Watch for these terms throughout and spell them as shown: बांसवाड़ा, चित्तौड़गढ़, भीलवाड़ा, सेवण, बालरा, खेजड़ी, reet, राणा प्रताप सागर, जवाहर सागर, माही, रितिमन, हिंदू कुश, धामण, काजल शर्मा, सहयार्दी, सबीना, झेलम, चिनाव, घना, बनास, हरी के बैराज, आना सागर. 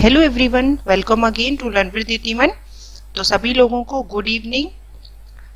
Hello everyone, welcome again to learn with रितिमन। तो सभी लोगों को गुड इवनिंग।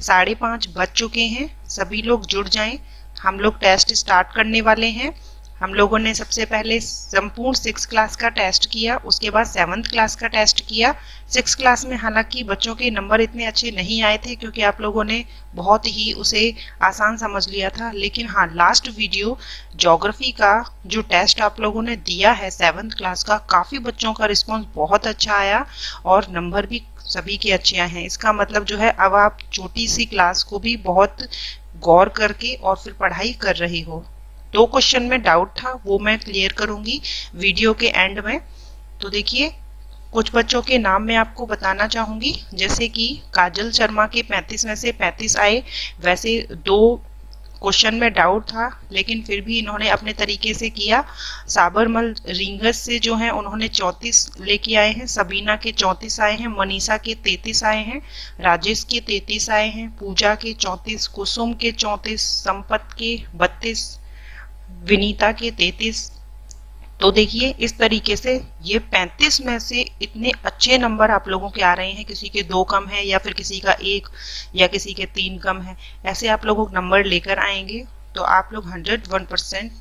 5:30 बज चुके हैं, सभी लोग जुड़ जाएं। हम लोग टेस्ट स्टार्ट करने वाले हैं। हम लोगों ने सबसे पहले संपूर्ण 6th क्लास का टेस्ट किया, उसके बाद 7th क्लास का टेस्ट किया। 6th क्लास में हालांकि बच्चों के नंबर इतने अच्छे नहीं आए थे क्योंकि आप लोगों ने बहुत ही उसे आसान समझ लिया था, लेकिन हाँ, लास्ट वीडियो ज्योग्राफी का जो टेस्ट आप लोगों ने दिया है 7th क्लास का, काफ़ी बच्चों का रिस्पॉन्स बहुत अच्छा आया और नंबर भी सभी के अच्छे आए हैं। इसका मतलब जो है, अब आप छोटी सी क्लास को भी बहुत गौर करके और फिर पढ़ाई कर रहे हो। 2 क्वेश्चन में डाउट था, वो मैं क्लियर करूंगी वीडियो के एंड में। तो देखिए, कुछ बच्चों के नाम मैं आपको बताना चाहूंगी, जैसे कि काजल शर्मा के 35 में से 35 आए। वैसे 2 क्वेश्चन में डाउट था, लेकिन फिर भी इन्होंने अपने तरीके से किया। साबरमल रिंगस से जो है उन्होंने 34 लेके आए हैं, सबीना के 34 आए हैं, मनीषा के 33 आए हैं, राजेश के 33 आए हैं, पूजा के 34, कुसुम के 34, संपत के 32, विनीता के 33। तो देखिए, इस तरीके से ये 35 में से इतने अच्छे नंबर आप लोगों के आ रहे हैं। किसी के 2 कम है, या फिर किसी का 1, या किसी के 3 कम है। ऐसे आप लोगों को नंबर लेकर आएंगे तो आप लोग 101%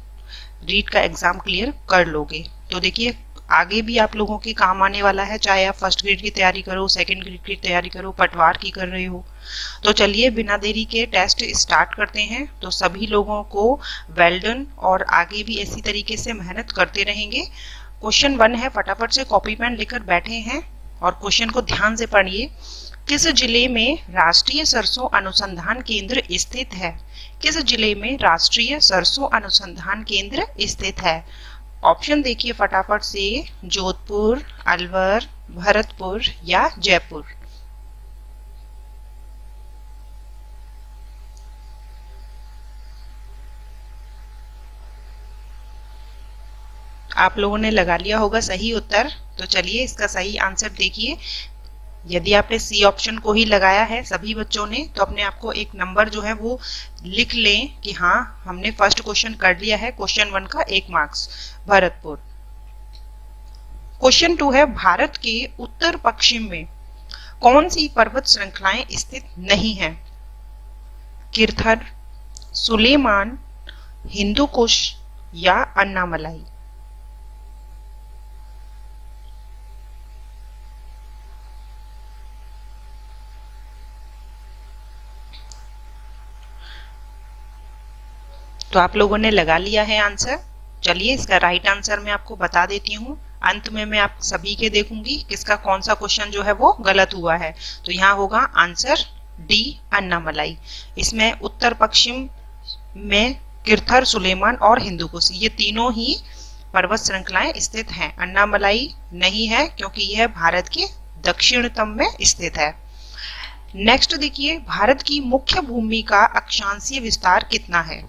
रीट का एग्जाम क्लियर कर लोगे। तो देखिए, आगे भी आप लोगों के काम आने वाला है, चाहे आप फर्स्ट ग्रेड की तैयारी करो, सेकंड ग्रेड की तैयारी करो, पटवार की कर रहे हो। तो चलिए, बिना देरी के टेस्ट स्टार्ट करते हैं। तो सभी लोगों को वेल डन, और आगे भी इसी तरीके से मेहनत करते रहेंगे। क्वेश्चन 1 है, फटाफट से कॉपी पेन लेकर बैठे हैं और क्वेश्चन को ध्यान से पढ़िए। किस जिले में राष्ट्रीय सरसों अनुसंधान केंद्र स्थित है? किस जिले में राष्ट्रीय सरसों अनुसंधान केंद्र स्थित है? ऑप्शन देखिए फटाफट से, जोधपुर, अलवर, भरतपुर या जयपुर। आप लोगों ने लगा लिया होगा सही उत्तर। तो चलिए, इसका सही आंसर देखिए। यदि आपने सी ऑप्शन को ही लगाया है सभी बच्चों ने, तो अपने आप को एक नंबर जो है वो लिख लें कि हाँ, हमने फर्स्ट क्वेश्चन कर लिया है, क्वेश्चन 1 का 1 मार्क्स, भरतपुर। क्वेश्चन 2 है, भारत के उत्तर पश्चिम में कौन सी पर्वत श्रृंखलाएं स्थित नहीं हैं? किर्थर, सुलेमान, हिंदू कुश या अन्नामलाई। तो आप लोगों ने लगा लिया है आंसर। चलिए, इसका राइट आंसर मैं आपको बता देती हूँ, अंत में मैं आप सभी के देखूंगी किसका कौन सा क्वेश्चन जो है वो गलत हुआ है। तो यहाँ होगा आंसर डी, अन्नामलाई। इसमें उत्तर पश्चिम में किर्थर, सुलेमान और हिंदूकुश, ये तीनों ही पर्वत श्रृंखलाएं स्थित हैं। अन्नामलाई नहीं है क्योंकि यह भारत के दक्षिणतम में स्थित है। नेक्स्ट देखिए, भारत की मुख्य भूमि का अक्षांशीय विस्तार कितना है?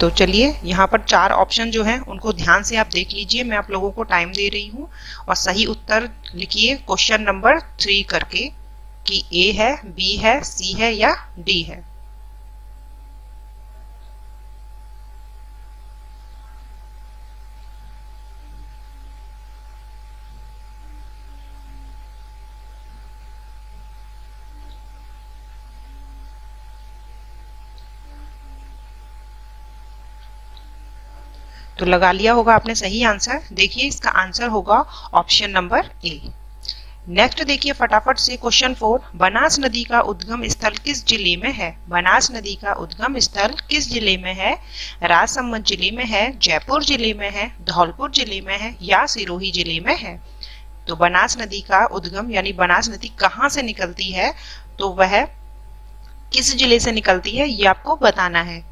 तो चलिए, यहाँ पर 4 ऑप्शन जो हैं उनको ध्यान से आप देख लीजिए। मैं आप लोगों को टाइम दे रही हूँ, और सही उत्तर लिखिए क्वेश्चन नंबर 3 करके, कि ए है, बी है, सी है या डी है। तो लगा लिया होगा आपने सही आंसर। देखिए, इसका आंसर होगा ऑप्शन नंबर ए। नेक्स्ट देखिए फटाफट से, क्वेश्चन 4, बनास नदी का उद्गम स्थल किस जिले में है? बनास नदी का उद्गम स्थल किस जिले में है? राजसमंद जिले में है, जयपुर जिले में है, धौलपुर जिले में है या सिरोही जिले में है? तो बनास नदी का उद्गम, यानी बनास नदी कहाँ से निकलती है, तो वह किस जिले से निकलती है, ये आपको बताना है।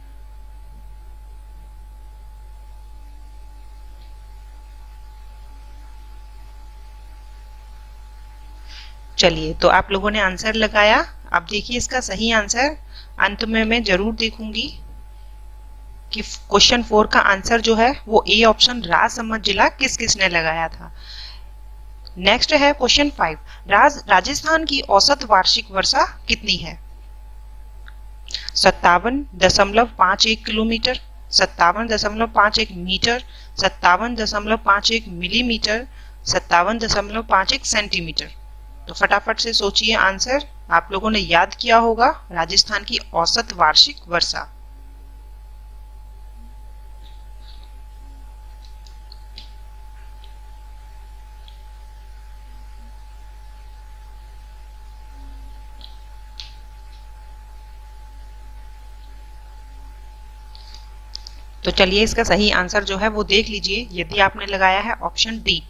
चलिए, तो आप लोगों ने आंसर लगाया। अब देखिए, इसका सही आंसर अंत में मैं जरूर देखूंगी कि क्वेश्चन 4 का आंसर जो है वो ए ऑप्शन, राजसमंद जिला, किस किसने लगाया था। नेक्स्ट है क्वेश्चन 5, राजस्थान की औसत वार्षिक वर्षा कितनी है? 57.51 किलोमीटर, 57.51 मीटर, 57.51 मिलीमीटर, 57.51 सेंटीमीटर। तो फटाफट से सोचिए आंसर। आप लोगों ने याद किया होगा राजस्थान की औसत वार्षिक वर्षा। तो चलिए इसका सही आंसर जो है वो देख लीजिए। यदि आपने लगाया है ऑप्शन डी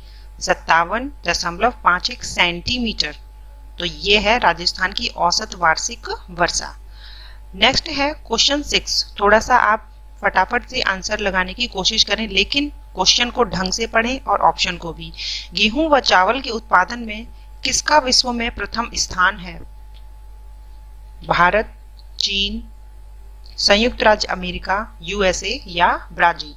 57.51 सेंटीमीटर, तो ये है राजस्थान की औसत वार्षिक वर्षा। नेक्स्ट है क्वेश्चन 6। थोड़ा सा आप फटाफट से आंसर लगाने की कोशिश करें, लेकिन क्वेश्चन को ढंग से पढ़ें और ऑप्शन को भी। गेहूं व चावल के उत्पादन में किसका विश्व में प्रथम स्थान है? भारत, चीन, संयुक्त राज्य अमेरिका, यूएसए या ब्राजील।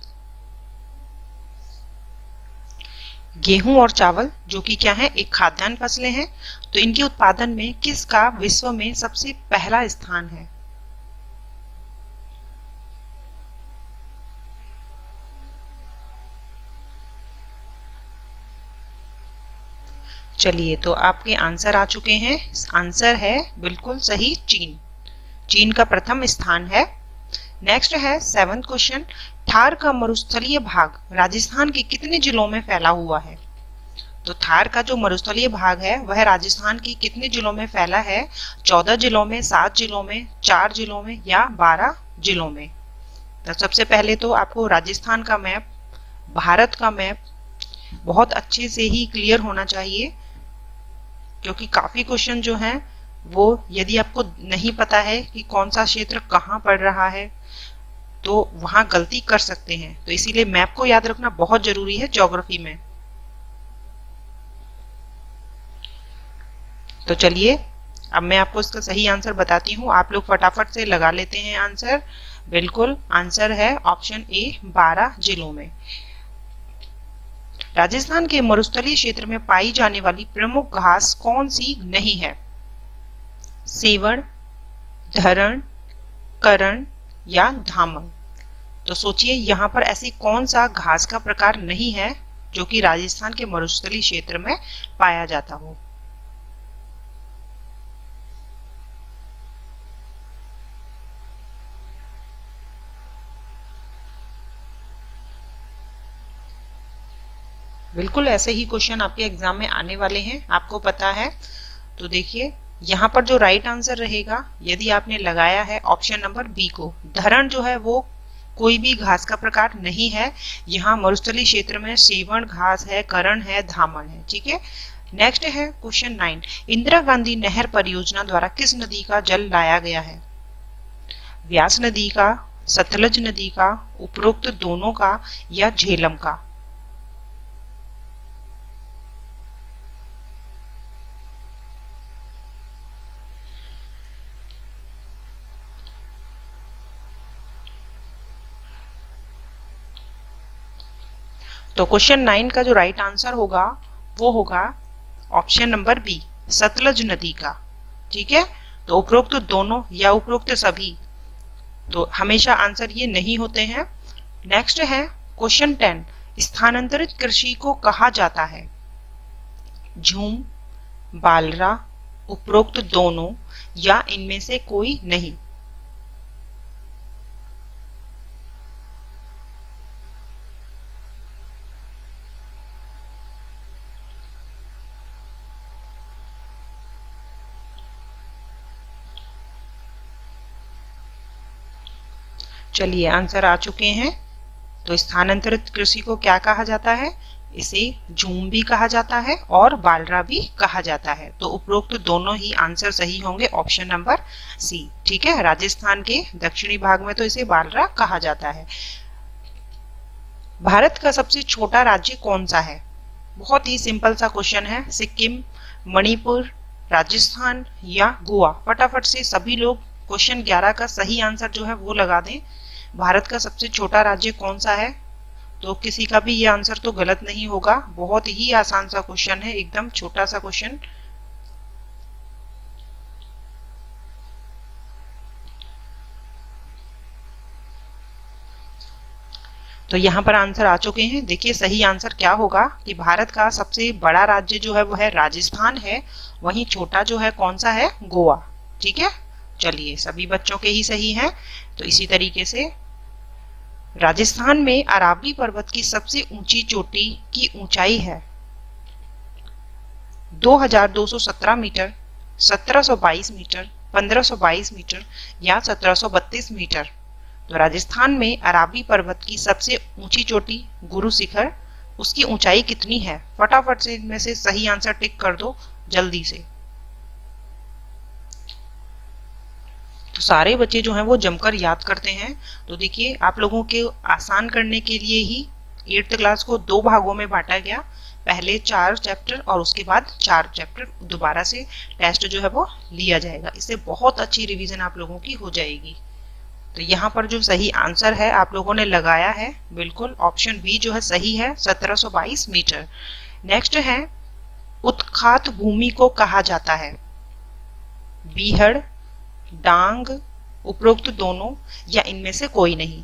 गेहूं और चावल जो कि क्या है, एक खाद्यान्न फसलें हैं, तो इनके उत्पादन में किसका विश्व में सबसे पहला स्थान है? चलिए, तो आपके आंसर आ चुके हैं। आंसर है बिल्कुल सही चीन। चीन का प्रथम स्थान है। नेक्स्ट है 7th क्वेश्चन। थार का मरुस्थलीय भाग राजस्थान के कितने जिलों में फैला हुआ है? तो थार का जो मरुस्थलीय भाग है वह राजस्थान के कितने जिलों में फैला है? 14 जिलों में, 7 जिलों में, 4 जिलों में या 12 जिलों में। तो सबसे पहले तो आपको राजस्थान का मैप, भारत का मैप बहुत अच्छे से ही क्लियर होना चाहिए, क्योंकि काफी क्वेश्चन जो है वो यदि आपको नहीं पता है कि कौन सा क्षेत्र कहाँ पड़ रहा है तो वहां गलती कर सकते हैं। तो इसीलिए मैप को याद रखना बहुत जरूरी है ज्योग्राफी में। तो चलिए अब मैं आपको इसका सही आंसर बताती हूँ, आप लोग फटाफट से लगा लेते हैं आंसर। बिल्कुल आंसर है ऑप्शन ए 12 जिलों में। राजस्थान के मरुस्थलीय क्षेत्र में पाई जाने वाली प्रमुख घास कौन सी नहीं है? सेवण, धरण, करण या धामंग। तो सोचिए यहाँ पर ऐसी कौन सा घास का प्रकार नहीं है जो कि राजस्थान के मरुस्थलीय क्षेत्र में पाया जाता हो। बिल्कुल ऐसे ही क्वेश्चन आपके एग्जाम में आने वाले हैं, आपको पता है। तो देखिए यहाँ पर जो राइट आंसर रहेगा, यदि आपने लगाया है ऑप्शन नंबर बी को, धरण जो है वो कोई भी घास का प्रकार नहीं है। यहाँ मरुस्थलीय क्षेत्र में सेवण घास है, करण है, धामण है। ठीक है। नेक्स्ट है क्वेश्चन 9। इंदिरा गांधी नहर परियोजना द्वारा किस नदी का जल लाया गया है? व्यास नदी का, सतलज नदी का, उपरोक्त दोनों का या झेलम का। तो क्वेश्चन 9 का जो राइट आंसर होगा वो होगा ऑप्शन नंबर बी, सतलज नदी का। ठीक है। तो उपरोक्त तो दोनों या उपरोक्त सभी, तो हमेशा आंसर ये नहीं होते हैं। नेक्स्ट है क्वेश्चन 10। स्थानांतरित कृषि को कहा जाता है झूम, बालरा, उपरोक्त दोनों या इनमें से कोई नहीं। चलिए आंसर आ चुके हैं। तो स्थानांतरित कृषि को क्या कहा जाता है? इसे झूम भी कहा जाता है और बालरा भी कहा जाता है। तो उपरोक्त दोनों ही आंसर सही होंगे, ऑप्शन नंबर सी। ठीक है। राजस्थान के दक्षिणी भाग में तो इसे बालरा कहा जाता है। भारत का सबसे छोटा राज्य कौन सा है? बहुत ही सिंपल सा क्वेश्चन है। सिक्किम, मणिपुर, राजस्थान या गोवा। फटाफट से सभी लोग क्वेश्चन 11 का सही आंसर जो है वो लगा दें। भारत का सबसे छोटा राज्य कौन सा है? तो किसी का भी ये आंसर तो गलत नहीं होगा। बहुत ही आसान सा क्वेश्चन है, एकदम छोटा सा क्वेश्चन। तो यहाँ पर आंसर आ चुके हैं। देखिए सही आंसर क्या होगा कि भारत का सबसे बड़ा राज्य जो है वो है राजस्थान है, वहीं छोटा जो है कौन सा है, गोवा। ठीक है, चलिए सभी बच्चों के ही सही हैं। तो इसी तरीके से राजस्थान में अरावली पर्वत की सबसे ऊंची चोटी की ऊंचाई है 2217 मीटर, 1722 मीटर, 1522 मीटर या 1732 मीटर। तो राजस्थान में अरावली पर्वत की सबसे ऊंची चोटी गुरु शिखर, उसकी ऊंचाई कितनी है? फटाफट से इनमें से सही आंसर टिक कर दो जल्दी से। तो सारे बच्चे जो हैं वो जमकर याद करते हैं। तो देखिए आप लोगों के आसान करने के लिए ही 8th क्लास को दो भागों में बांटा गया, पहले 4 चैप्टर और उसके बाद 4 चैप्टर दोबारा से टेस्ट जो है वो लिया जाएगा। इससे बहुत अच्छी रिवीजन आप लोगों की हो जाएगी। तो यहाँ पर जो सही आंसर है आप लोगों ने लगाया है, बिल्कुल ऑप्शन बी जो है सही है 1722 मीटर। नेक्स्ट है उत्खात भूमि को कहा जाता है बीहड़, डांग, उपरोक्त दोनों या इनमें से कोई नहीं।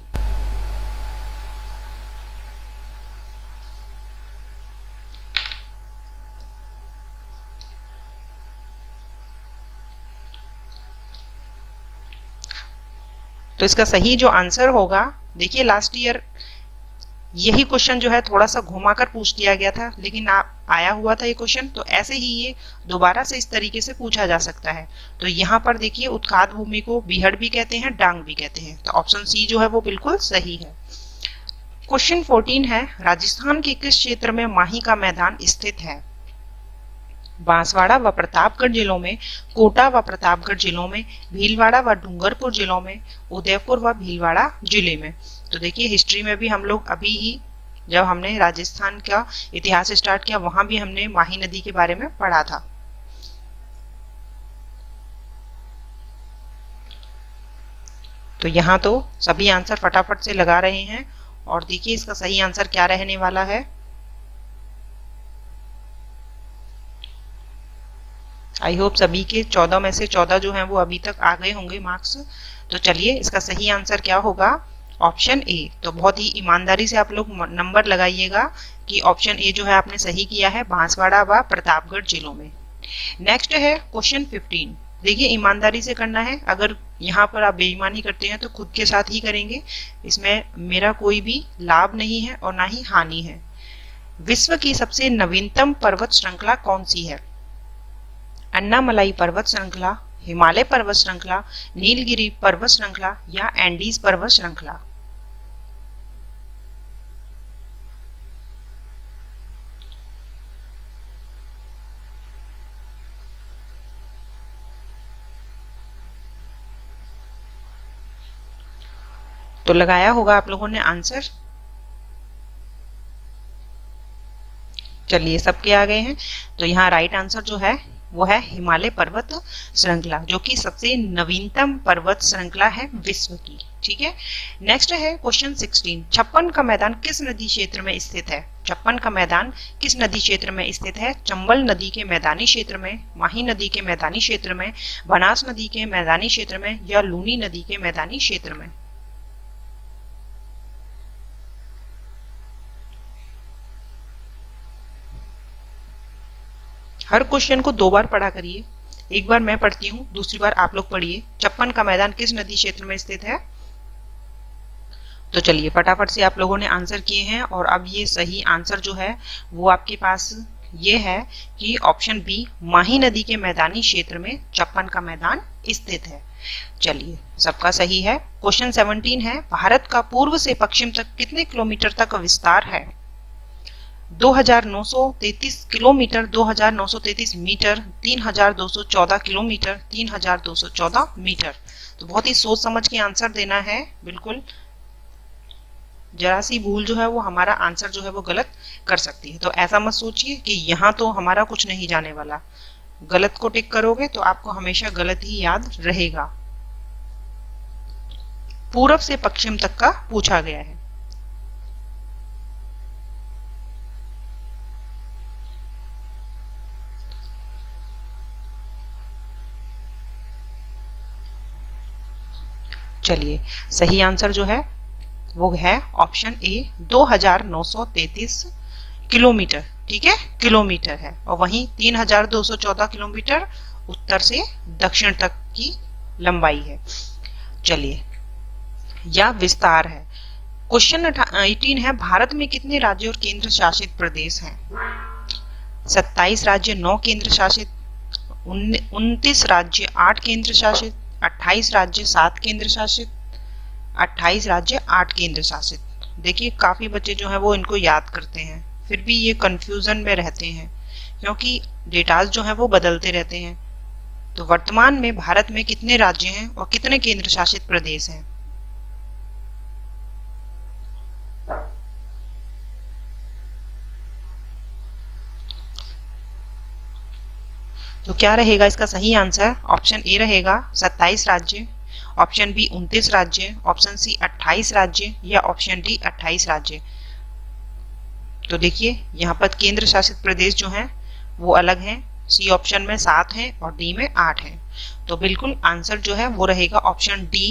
तो इसका सही जो आंसर होगा, देखिए लास्ट ईयर यही क्वेश्चन जो है थोड़ा सा घुमाकर पूछ दिया गया था, लेकिन आप आया हुआ था ये क्वेश्चन, तो ऐसे ही ये दोबारा से इस तरीके से पूछा जा सकता है। तो यहाँ पर देखिए उत्खात भूमि को बीहड़ भी कहते हैं, डांग भी कहते हैं। तो ऑप्शन सी जो है वो बिल्कुल सही है। क्वेश्चन 14 है, राजस्थान के किस क्षेत्र में माही का मैदान स्थित है? बांसवाड़ा व प्रतापगढ़ जिलों में, कोटा व प्रतापगढ़ जिलों में, भीलवाड़ा व डूंगरपुर जिलों में, उदयपुर व भीलवाड़ा जिले में। तो देखिए हिस्ट्री में भी हम लोग अभी ही जब हमने राजस्थान का इतिहास स्टार्ट किया वहां भी हमने माही नदी के बारे में पढ़ा था। तो यहाँ तो सभी आंसर फटाफट से लगा रहे हैं और देखिए इसका सही आंसर क्या रहने वाला है। आई होप सभी के 14 में से 14 जो हैं वो अभी तक आ गए होंगे मार्क्स। तो चलिए इसका सही आंसर क्या होगा, ऑप्शन ए। तो बहुत ही ईमानदारी से आप लोग नंबर लगाइएगा कि ऑप्शन ए जो है आपने सही किया है, बांसवाड़ा व प्रतापगढ़ जिलों में। नेक्स्ट है क्वेश्चन 15। देखिए ईमानदारी से करना है, अगर यहाँ पर आप बेईमानी करते हैं तो खुद के साथ ही करेंगे, इसमें मेरा कोई भी लाभ नहीं है और ना ही हानि है। विश्व की सबसे नवीनतम पर्वत श्रृंखला कौन सी है? अन्नामलाई पर्वत श्रृंखला, हिमालय पर्वत श्रृंखला, नीलगिरी पर्वत श्रृंखला या एंडीज पर्वत श्रृंखला। तो लगाया होगा आप लोगों ने आंसर, चलिए सबके आ गए हैं। तो यहाँ राइट आंसर जो है वो है हिमालय पर्वत श्रृंखला, जो कि सबसे नवीनतम पर्वत श्रृंखला है विश्व की। ठीक है, नेक्स्ट है क्वेश्चन 16। 56 का मैदान किस नदी क्षेत्र में स्थित है? 56 का मैदान किस नदी क्षेत्र में स्थित है? चंबल नदी के मैदानी क्षेत्र में, माही नदी के मैदानी क्षेत्र में, बनास नदी के मैदानी क्षेत्र में या लूनी नदी के मैदानी क्षेत्र में। हर क्वेश्चन को दो बार पढ़ा करिए, एक बार मैं पढ़ती हूँ, दूसरी बार आप लोग पढ़िए। 56 का मैदान किस नदी क्षेत्र में स्थित है? तो चलिए फटाफट से आप लोगों ने आंसर किए हैं और अब ये सही आंसर जो है वो आपके पास ये है कि ऑप्शन बी माही नदी के मैदानी क्षेत्र में 56 का मैदान स्थित है। चलिए सबका सही है। क्वेश्चन 17 है, भारत का पूर्व से पश्चिम तक कितने किलोमीटर तक विस्तार है? 2933 किलोमीटर, 2933 मीटर, 3214 किलोमीटर, 3214 मीटर। तो बहुत ही सोच समझ के आंसर देना है, बिल्कुल जरा सी भूल जो है वो हमारा आंसर जो है वो गलत कर सकती है। तो ऐसा मत सोचिए कि यहाँ तो हमारा कुछ नहीं जाने वाला, गलत को टिक करोगे तो आपको हमेशा गलत ही याद रहेगा। पूरब से पश्चिम तक का पूछा गया है। चलिए सही आंसर जो है वो है ऑप्शन ए 2933 किलोमीटर। ठीक है, किलोमीटर है। और वहीं 3214 किलोमीटर उत्तर से दक्षिण तक की लंबाई है। चलिए, या विस्तार है। क्वेश्चन 18 है, भारत में कितने राज्य और केंद्र शासित प्रदेश हैं? 27 राज्य, 9 केंद्र शासित, 29 राज्य, 8 केंद्र शासित, 28 राज्य, 7 केंद्र शासित, 28 राज्य, 8 केंद्र शासित। देखिए, काफी बच्चे जो हैं वो इनको याद करते हैं, फिर भी ये कंफ्यूजन में रहते हैं क्योंकि डेटाज जो हैं वो बदलते रहते हैं। तो वर्तमान में भारत में कितने राज्य हैं और कितने केंद्र शासित प्रदेश हैं? तो क्या रहेगा इसका सही आंसर? ऑप्शन ए रहेगा 27 राज्य, ऑप्शन बी 29 राज्य, ऑप्शन सी 28 राज्य या ऑप्शन डी 28 राज्य। तो देखिए, यहाँ पर केंद्र शासित प्रदेश जो हैं वो अलग हैं। सी ऑप्शन में 7 हैं और डी में 8 हैं। तो बिल्कुल आंसर जो है वो रहेगा ऑप्शन डी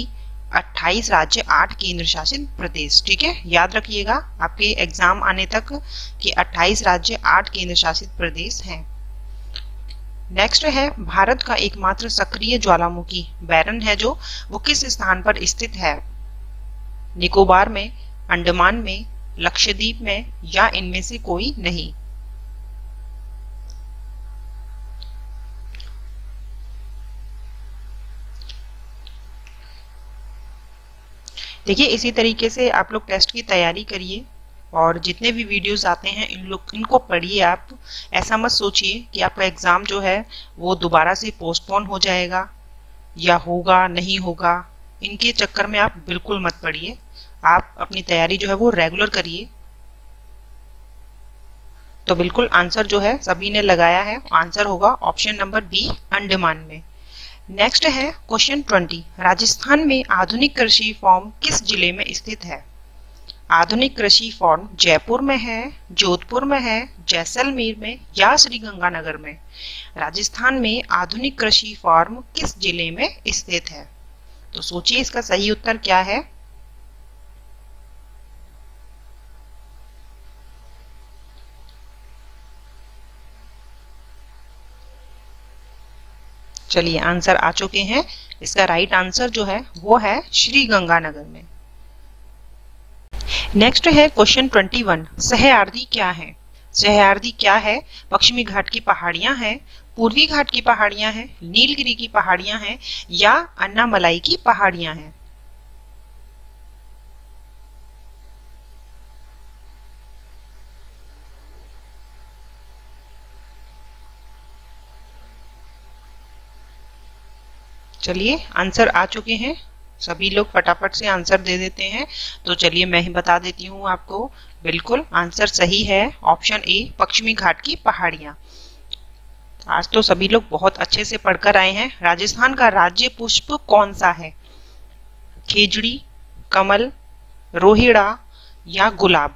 28 राज्य 8 केंद्र शासित प्रदेश। ठीक है, याद रखिएगा आपके एग्जाम आने तक कि 28 राज्य 8 केंद्र शासित प्रदेश हैं। नेक्स्ट है, भारत का एकमात्र सक्रिय ज्वालामुखी बैरन है जो, वो किस स्थान पर स्थित है? निकोबार में, अंडमान में, लक्षद्वीप में या इनमें से कोई नहीं। देखिए, इसी तरीके से आप लोग टेस्ट की तैयारी करिए और जितने भी वीडियोस आते हैं इनको पढ़िए आप। ऐसा मत सोचिए कि आपका एग्ज़ाम जो है वो दोबारा से पोस्टपोन हो जाएगा या होगा नहीं होगा, इनके चक्कर में आप बिल्कुल मत पढ़िए। आप अपनी तैयारी जो है वो रेगुलर करिए। तो बिल्कुल आंसर जो है सभी ने लगाया है, आंसर होगा ऑप्शन नंबर बी अंडमान में। नेक्स्ट है क्वेश्चन 20, राजस्थान में आधुनिक कृषि फॉर्म किस जिले में स्थित है? आधुनिक कृषि फॉर्म जयपुर में है, जोधपुर में है, जैसलमेर में या श्रीगंगानगर में। राजस्थान में आधुनिक कृषि फॉर्म किस जिले में स्थित है? तो सोचिए इसका सही उत्तर क्या है। चलिए, आंसर आ चुके हैं। इसका राइट आंसर जो है वो है श्रीगंगानगर में। नेक्स्ट है क्वेश्चन 21, सहयार्दी क्या है? सहयार्दी क्या है? पश्चिमी घाट की पहाड़ियां हैं, पूर्वी घाट की पहाड़ियां हैं, नीलगिरी की पहाड़ियां हैं या अन्नामलाई की पहाड़ियां हैं। चलिए, आंसर आ चुके हैं। सभी लोग फटाफट से आंसर दे देते हैं। तो चलिए, मैं ही बता देती हूँ आपको। बिल्कुल आंसर सही है ऑप्शन ए पश्चिमी घाट की पहाड़ियाँ। आज तो सभी लोग बहुत अच्छे से पढ़कर आए हैं। राजस्थान का राज्य पुष्प कौन सा है? खेजड़ी, कमल, रोहिड़ा या गुलाब।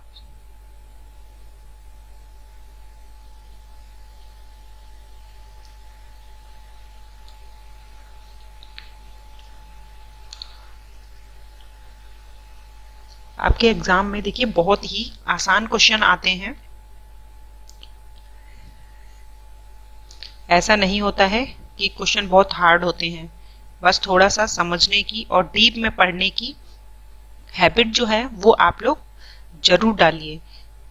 आपके एग्जाम में देखिए बहुत ही आसान क्वेश्चन आते हैं। ऐसा नहीं होता है कि क्वेश्चन बहुत हार्ड होते हैं, बस थोड़ा सा समझने की और डीप में पढ़ने की हैबिट जो है वो आप लोग जरूर डालिए।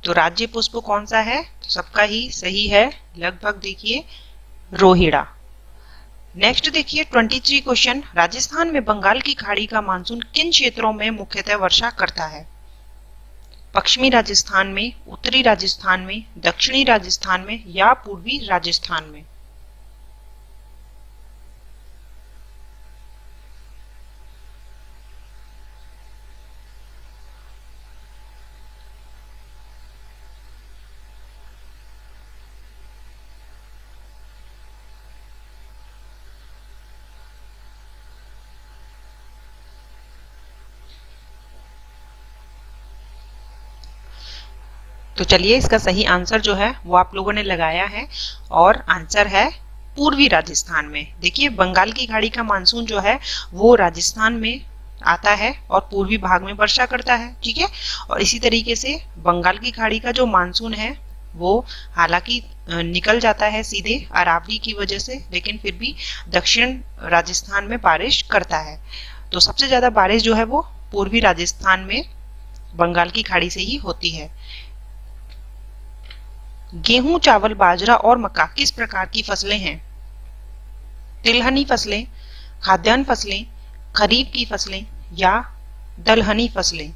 तो राज्य पुष्प कौन सा है? सबका ही सही है लगभग, देखिए रोहिड़ा। नेक्स्ट देखिए 23 क्वेश्चन, राजस्थान में बंगाल की खाड़ी का मानसून किन क्षेत्रों में मुख्यतः वर्षा करता है? पश्चिमी राजस्थान में, उत्तरी राजस्थान में, दक्षिणी राजस्थान में या पूर्वी राजस्थान में। तो चलिए, इसका सही आंसर जो है वो आप लोगों ने लगाया है और आंसर है पूर्वी राजस्थान में। देखिए, बंगाल की खाड़ी का मानसून जो है वो राजस्थान में आता है और पूर्वी भाग में वर्षा करता है, ठीक है। और इसी तरीके से बंगाल की खाड़ी का जो मानसून है वो हालांकि निकल जाता है सीधे अरावली की वजह से, लेकिन फिर भी दक्षिण राजस्थान में बारिश करता है। तो सबसे ज्यादा बारिश जो है वो पूर्वी राजस्थान में बंगाल की खाड़ी से ही होती है। गेहूं, चावल, बाजरा और मक्का किस प्रकार की फसलें हैं? तिलहनी फसलें, खाद्यान्न फसलें, खरीफ की फसलें या दलहनी फसलें?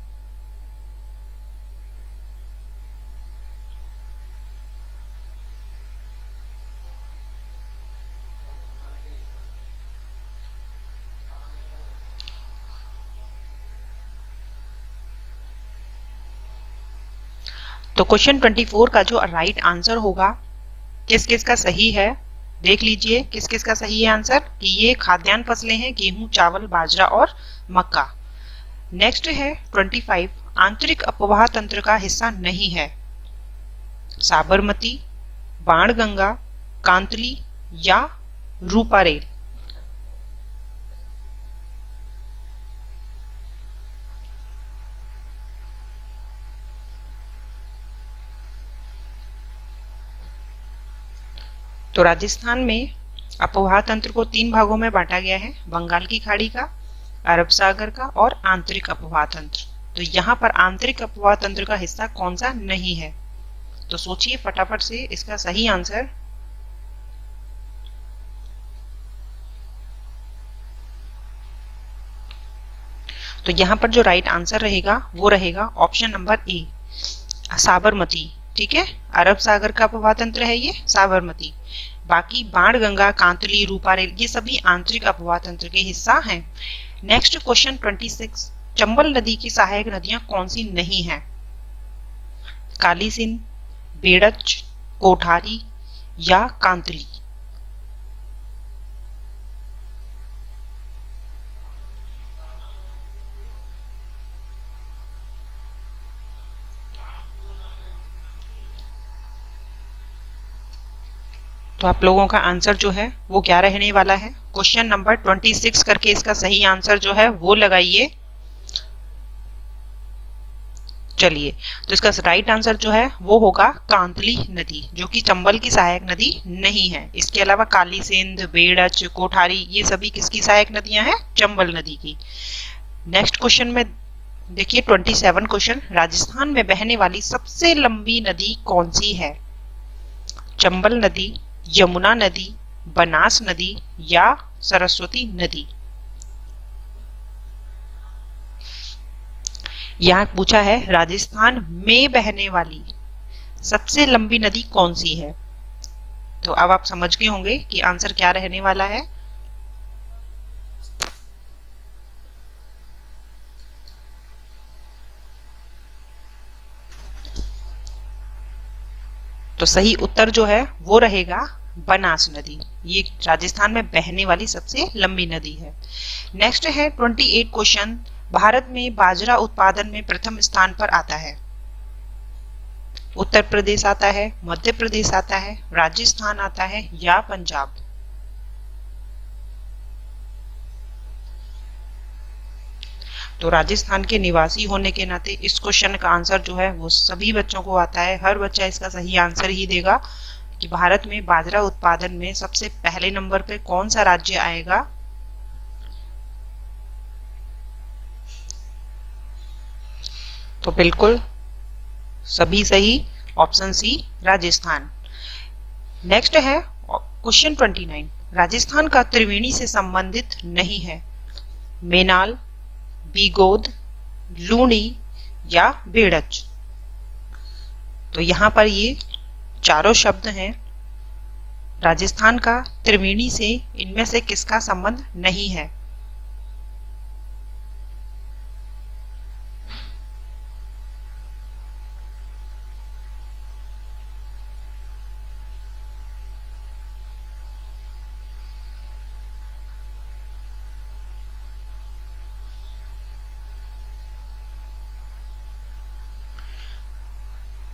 तो क्वेश्चन 24 का जो राइट आंसर होगा, किस किस का सही है देख लीजिए, किस किस का सही है आंसर कि ये खाद्यान्न फसलें हैं गेहूं, चावल, बाजरा और मक्का। नेक्स्ट है 25, आंतरिक अपवाह तंत्र का हिस्सा नहीं है। साबरमती, बाणगंगा, कांतली या रूपारेल? तो राजस्थान में अपवाह तंत्र को 3 भागों में बांटा गया है, बंगाल की खाड़ी का, अरब सागर का और आंतरिक अपवाह तंत्र। तो यहाँ पर आंतरिक अपवाह तंत्र का हिस्सा कौन सा नहीं है? तो सोचिए फटाफट से इसका सही आंसर। तो यहाँ पर जो राइट आंसर रहेगा वो रहेगा ऑप्शन नंबर ए, साबरमती, ठीक है। अरब सागर का अपवाह तंत्र है ये साबरमती। बाकी बाणगंगा, कांतली, रूपारेल ये सभी आंतरिक अपवाह तंत्र के हिस्सा हैं। नेक्स्ट क्वेश्चन 26, चंबल नदी की सहायक नदियां कौन सी नहीं हैं? काली सिंध, बेड़च, कोठारी या कांतली? तो आप लोगों का आंसर जो है वो क्या रहने वाला है? क्वेश्चन नंबर 26 करके इसका सही आंसर जो है वो लगाइए। चलिए, तो इसका राइट आंसर जो है वो होगा कांतली नदी, जो कि चंबल की सहायक नदी नहीं है। इसके अलावा काली सिंध, बेड़च, कोठारी ये सभी किसकी सहायक नदियां हैं? चंबल नदी की। नेक्स्ट क्वेश्चन में देखिए 27 क्वेश्चन, राजस्थान में बहने वाली सबसे लंबी नदी कौन सी है? चंबल नदी, यमुना नदी, बनास नदी या सरस्वती नदी? यहाँ पूछा है राजस्थान में बहने वाली सबसे लंबी नदी कौन सी है। तो अब आप समझ गए होंगे कि आंसर क्या रहने वाला है। तो सही उत्तर जो है वो रहेगा बनास नदी। ये राजस्थान में बहने वाली सबसे लंबी नदी है। नेक्स्ट है 28 क्वेश्चन, भारत में बाजरा उत्पादन में प्रथम स्थान पर आता है। उत्तर प्रदेश आता है, मध्य प्रदेश आता है, राजस्थान आता है या पंजाब? तो राजस्थान के निवासी होने के नाते इस क्वेश्चन का आंसर जो है वो सभी बच्चों को आता है। हर बच्चा इसका सही आंसर ही देगा कि भारत में बाजरा उत्पादन में सबसे पहले नंबर पे कौन सा राज्य आएगा। तो बिल्कुल सभी सही, ऑप्शन सी राजस्थान। नेक्स्ट है क्वेश्चन 29, राजस्थान का त्रिवेणी से संबंधित नहीं है। मेनाल, बीगोद, लूणी या बेड़च? तो यहाँ पर ये चारों शब्द हैं, राजस्थान का त्रिवेणी से इनमें से किसका संबंध नहीं है?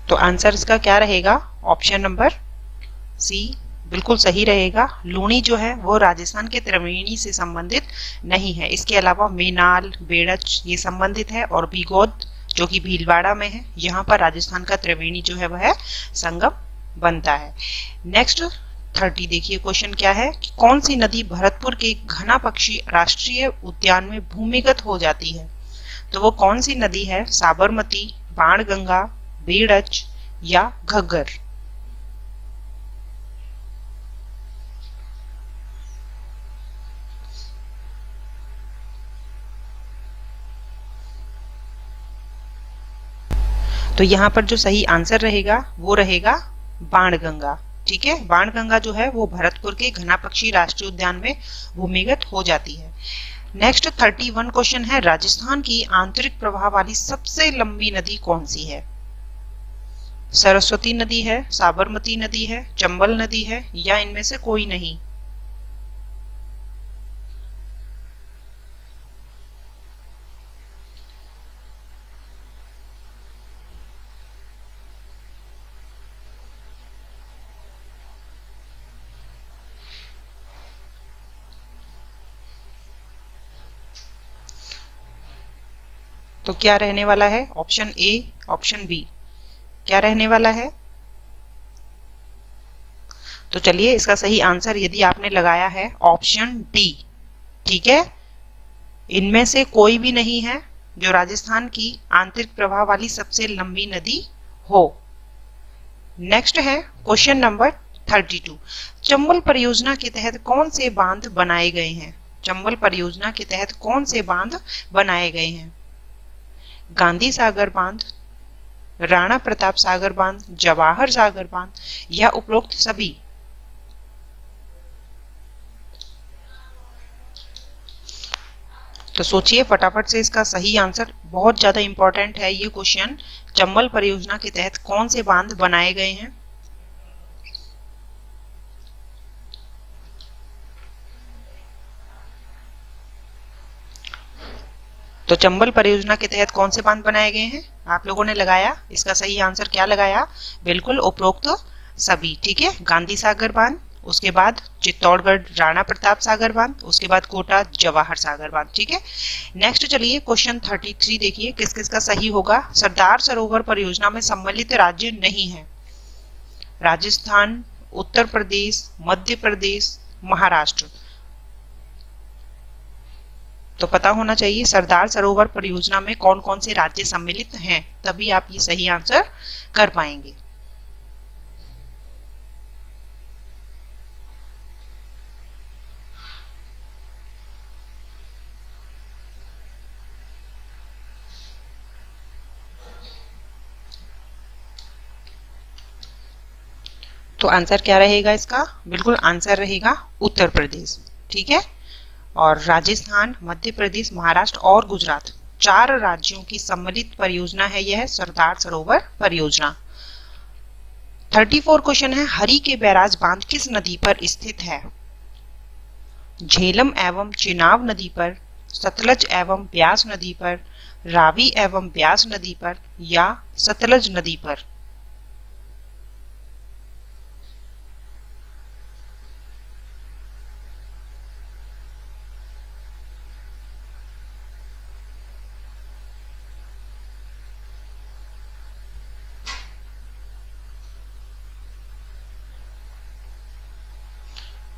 तो आंसर इसका क्या रहेगा? ऑप्शन नंबर सी बिल्कुल सही रहेगा। लूणी जो है वो राजस्थान के त्रिवेणी से संबंधित नहीं है। इसके अलावा मेनाल, बेड़च ये संबंधित है और बीगोद जो कि भीलवाड़ा में है, यहाँ पर राजस्थान का त्रिवेणी जो है वह संगम बनता है। नेक्स्ट 30 देखिए क्वेश्चन क्या है कि कौन सी नदी भरतपुर के घना पक्षी राष्ट्रीय उद्यान में भूमिगत हो जाती है? तो वो कौन सी नदी है? साबरमती, बाणगंगा, बेड़च या घग्गर? तो यहाँ पर जो सही आंसर रहेगा वो रहेगा बाणगंगा। ठीक है, बाणगंगा जो है वो भरतपुर के घनापक्षी राष्ट्रीय उद्यान में भूमिगत हो जाती है। नेक्स्ट 31 क्वेश्चन है, राजस्थान की आंतरिक प्रवाह वाली सबसे लंबी नदी कौन सी है? सरस्वती नदी है, साबरमती नदी है, चंबल नदी है या इनमें से कोई नहीं? तो क्या रहने वाला है? ऑप्शन ए, ऑप्शन बी क्या रहने वाला है? तो चलिए इसका सही आंसर यदि आपने लगाया है ऑप्शन डी। ठीक है, इनमें से कोई भी नहीं है जो राजस्थान की आंतरिक प्रवाह वाली सबसे लंबी नदी हो। नेक्स्ट है क्वेश्चन नंबर 32, चंबल परियोजना के तहत कौन से बांध बनाए गए हैं? चंबल परियोजना के तहत कौन से बांध बनाए गए हैं? गांधी सागर बांध, राणा प्रताप सागर बांध, जवाहर सागर बांध या उपरोक्त सभी? तो सोचिए फटाफट से इसका सही आंसर, बहुत ज्यादा इंपॉर्टेंट है ये क्वेश्चन। चंबल परियोजना के तहत कौन से बांध बनाए गए हैं? तो चंबल परियोजना के तहत कौन से बांध बनाए गए हैं आप लोगों ने लगाया, इसका सही आंसर क्या लगाया? बिल्कुल उपरोक्त सभी। ठीक है, गांधी सागर बांध, उसके बाद चित्तौड़गढ़ राणा प्रताप सागर बांध, उसके बाद कोटा जवाहर सागर बांध। ठीक है, नेक्स्ट चलिए क्वेश्चन 33 देखिए किस किस का सही होगा। सरदार सरोवर परियोजना में सम्मिलित राज्य नहीं है? राजस्थान, उत्तर प्रदेश, मध्य प्रदेश, महाराष्ट्र? तो पता होना चाहिए सरदार सरोवर परियोजना में कौन कौन से राज्य सम्मिलित हैं, तभी आप ये सही आंसर कर पाएंगे। तो आंसर क्या रहेगा इसका? बिल्कुल आंसर रहेगा उत्तर प्रदेश। ठीक है, और राजस्थान, मध्य प्रदेश, महाराष्ट्र और गुजरात, 4 राज्यों की सम्मिलित परियोजना है यह सरदार सरोवर परियोजना। 34 क्वेश्चन है, हरी के बैराज बांध किस नदी पर स्थित है? झेलम एवं चिनाव नदी पर, सतलज एवं ब्यास नदी पर, रावी एवं ब्यास नदी पर या सतलज नदी पर?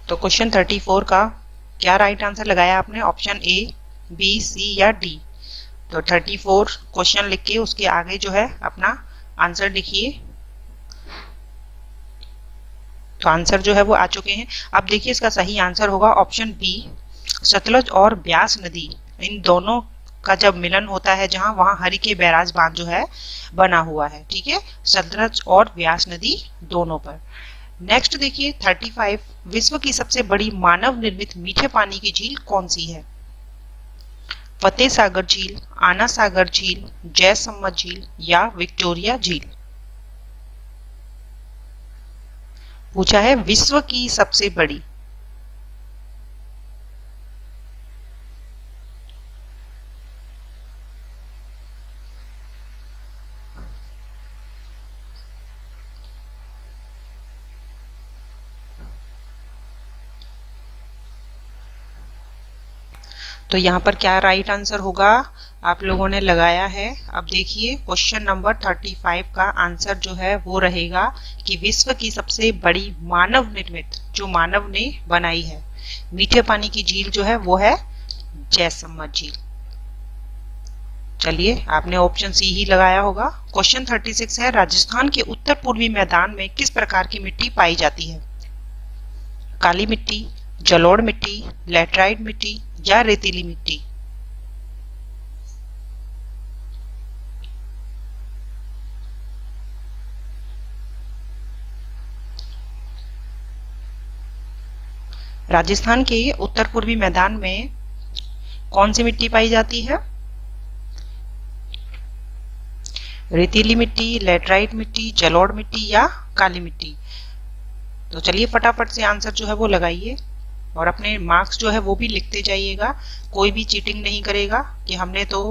तो क्वेश्चन 34 का क्या राइट आंसर लगाया आपने? ऑप्शन ए, बी, सी या डी? तो 34 क्वेश्चन लिख के उसके आगे जो है अपना आंसर लिखिए। तो आंसर जो है वो आ चुके हैं। अब देखिए इसका सही आंसर होगा ऑप्शन बी, सतलज और ब्यास नदी इन दोनों का जब मिलन होता है जहां वहां हरी के बैराज बांध जो है बना हुआ है। ठीक है, सतलज और ब्यास नदी दोनों पर। नेक्स्ट देखिए 35, विश्व की सबसे बड़ी मानव निर्मित मीठे पानी की झील कौन सी है? फतेह सागर झील, आना सागर झील, जयसम्मत झील या विक्टोरिया झील? पूछा है विश्व की सबसे बड़ी। तो यहाँ पर क्या राइट आंसर होगा आप लोगों ने लगाया है। अब देखिए क्वेश्चन नंबर 35 का आंसर जो है वो रहेगा कि विश्व की सबसे बड़ी मानव निर्मित जो मानव ने बनाई है मीठे पानी की झील जो है वो है जैसम्मा झील। चलिए आपने ऑप्शन सी ही लगाया होगा। क्वेश्चन 36 है राजस्थान के उत्तर पूर्वी मैदान में किस प्रकार की मिट्टी पाई जाती है, काली मिट्टी, जलोढ़ मिट्टी, लैटराइट मिट्टी या रेतीली मिट्टी। राजस्थान के उत्तर पूर्वी मैदान में कौन सी मिट्टी पाई जाती है, रेतीली मिट्टी, लैटराइट मिट्टी, जलोढ़ मिट्टी या काली मिट्टी। तो चलिए फटाफट से आंसर जो है वो लगाइए और अपने मार्क्स जो है वो भी लिखते जाइएगा। कोई भी चीटिंग नहीं करेगा कि हमने तो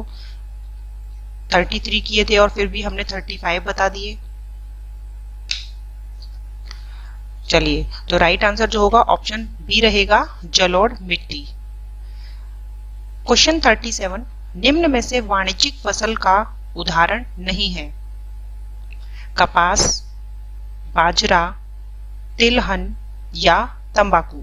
33 किए थे और फिर भी हमने 35 बता दिए। चलिए तो राइट आंसर जो होगा ऑप्शन बी रहेगा जलोढ़ मिट्टी। क्वेश्चन 37 निम्न में से वाणिज्यिक फसल का उदाहरण नहीं है, कपास, बाजरा, तिलहन या तंबाकू।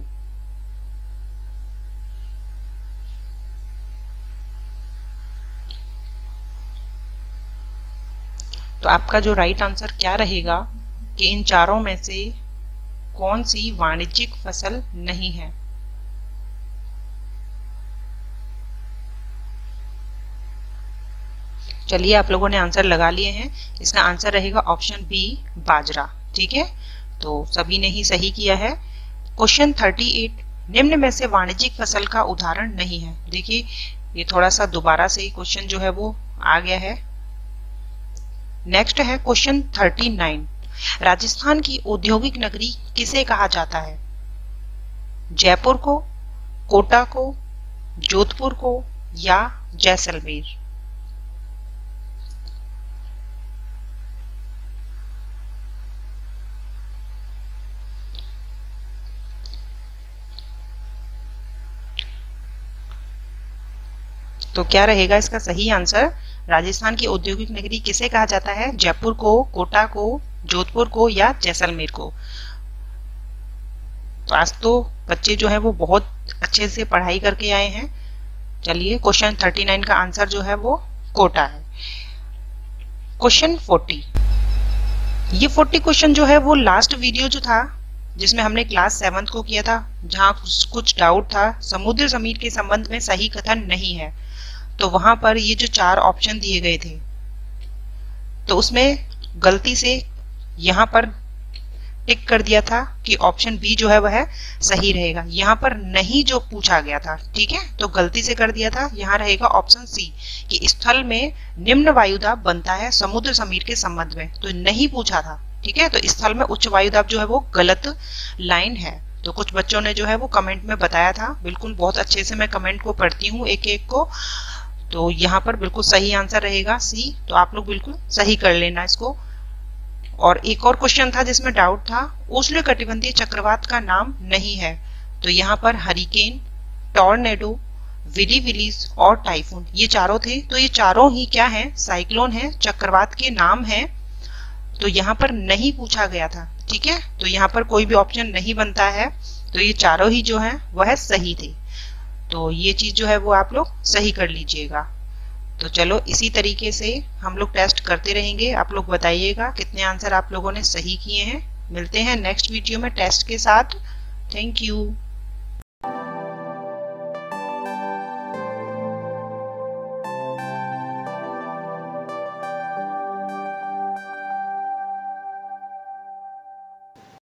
तो आपका जो राइट आंसर क्या रहेगा कि इन चारों में से कौन सी वाणिज्यिक फसल नहीं है। चलिए आप लोगों ने आंसर लगा लिए हैं। इसका आंसर रहेगा ऑप्शन बी बाजरा। ठीक है तो सभी ने ही सही किया है। क्वेश्चन 38 निम्न में से वाणिज्यिक फसल का उदाहरण नहीं है। देखिए ये थोड़ा सा दोबारा से क्वेश्चन जो है वो आ गया है। नेक्स्ट है क्वेश्चन 39 राजस्थान की औद्योगिक नगरी किसे कहा जाता है, जयपुर को, कोटा को, जोधपुर को या जैसलमेर। तो क्या रहेगा इसका सही आंसर, राजस्थान की औद्योगिक नगरी किसे कहा जाता है, जयपुर को, कोटा को, जोधपुर को या जैसलमेर को। तो आज तो बच्चे जो है वो बहुत अच्छे से पढ़ाई करके आए हैं। चलिए क्वेश्चन 39 का आंसर जो है वो कोटा है। क्वेश्चन 40 ये 40 क्वेश्चन जो है वो लास्ट वीडियो जो था जिसमें हमने क्लास 7 को किया था जहाँ कुछ डाउट था समुद्र जमीन के संबंध में सही कथन नहीं है, तो वहां पर ये जो 4 ऑप्शन दिए गए थे तो उसमें गलती से यहाँ पर टिक कर दिया था कि ऑप्शन बी जो है वह सही रहेगा, यहाँ पर नहीं जो पूछा गया था। ठीक है तो गलती से कर दिया था, यहाँ रहेगा ऑप्शन सी कि स्थल में निम्न वायुदाब बनता है समुद्र समीर के संबंध में, तो नहीं पूछा था। ठीक है तो स्थल में उच्च वायुदाब जो है वो गलत लाइन है। तो कुछ बच्चों ने जो है वो कमेंट में बताया था, बिल्कुल बहुत अच्छे से मैं कमेंट को पढ़ती हूँ एक एक को, तो यहाँ पर बिल्कुल सही आंसर रहेगा सी। तो आप लोग बिल्कुल सही कर लेना इसको। और एक और क्वेश्चन था जिसमें डाउट था, उष्णकटिबंधीय चक्रवात का नाम नहीं है, तो यहाँ पर हरिकेन, टॉर्नेडो, विलीविलीज और टाइफून ये चारों थे। तो ये चारों ही क्या हैं, साइक्लोन हैं, चक्रवात के नाम हैं, तो यहाँ पर नहीं पूछा गया था। ठीक है तो यहाँ पर कोई भी ऑप्शन नहीं बनता है, तो ये चारों ही जो हैं वह सही थे। तो ये चीज जो है वो आप लोग सही कर लीजिएगा। तो चलो इसी तरीके से हम लोग टेस्ट करते रहेंगे। आप लोग बताइएगा कितने आंसर आप लोगों ने सही किए हैं। मिलते हैं नेक्स्ट वीडियो में टेस्ट के साथ। Thank you.